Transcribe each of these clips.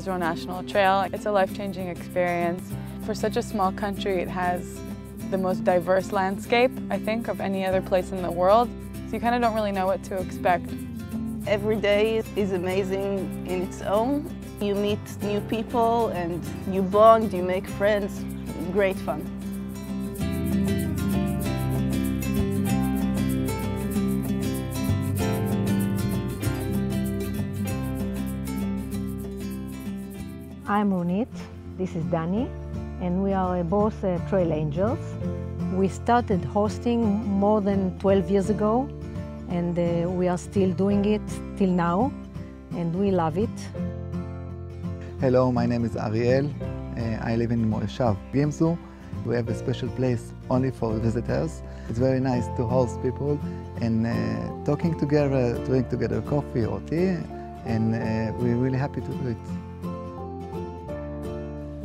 Israel National Trail. It's a life-changing experience. For such a small country, it has the most diverse landscape, I think, of any other place in the world. So you kind of don't really know what to expect. Every day is amazing in its own. You meet new people and you bond, you make friends. Great fun. I'm Runit, this is Dani, and we are both Trail Angels. We started hosting more than 12 years ago, and we are still doing it till now, and we love it. Hello, my name is Ariel. I live in Moshav Gimzu. We have a special place only for visitors. It's very nice to host people and talking together, drink together coffee or tea, and we're really happy to do it.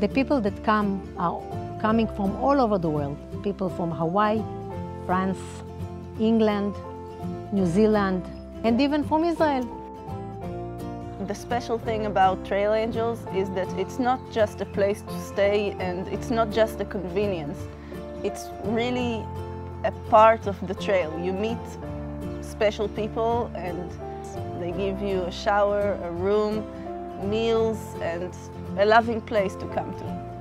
The people that come are coming from all over the world. People from Hawaii, France, England, New Zealand, and even from Israel. The special thing about Trail Angels is that it's not just a place to stay and it's not just a convenience. It's really a part of the trail. You meet special people and they give you a shower, a room, meals, and a loving place to come to.